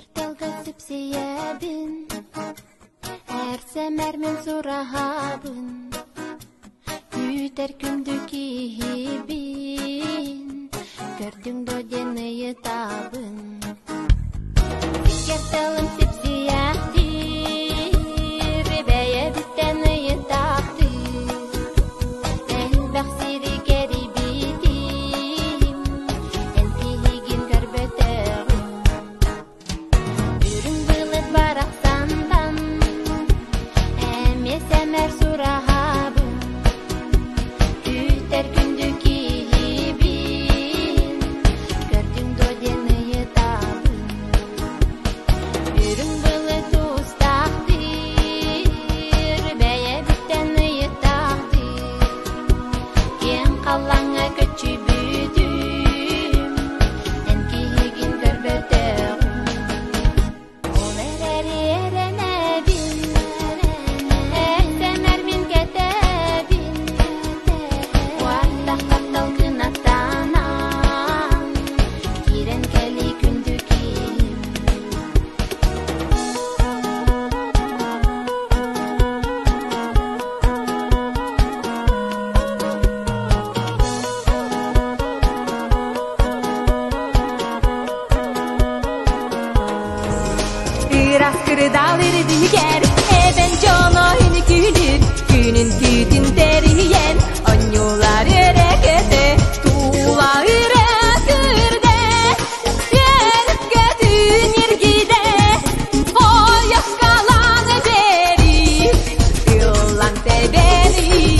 تركب قصب سياب أرسمر من سرهاب يتركندك يهبين كردم دودين يطابن تكتلم سبسي يهدي ربايا بستان يطاقتي أهل بخسيري كريبيتي أنت هيجين كربتاغن يرم بلد برق سنبن أم يسمر سرها Askırı dağları büyüger Eben cana hini gülür Günün güdün deriyen Anyolar yürekede Tuğla yürekirde Yenip gödün yergide Boyak kalanı beri Yılan teberim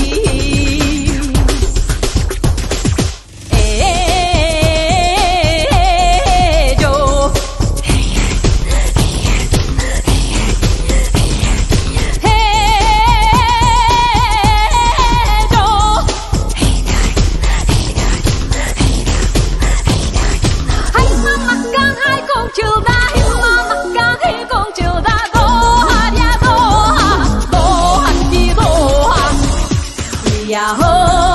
Yahoo!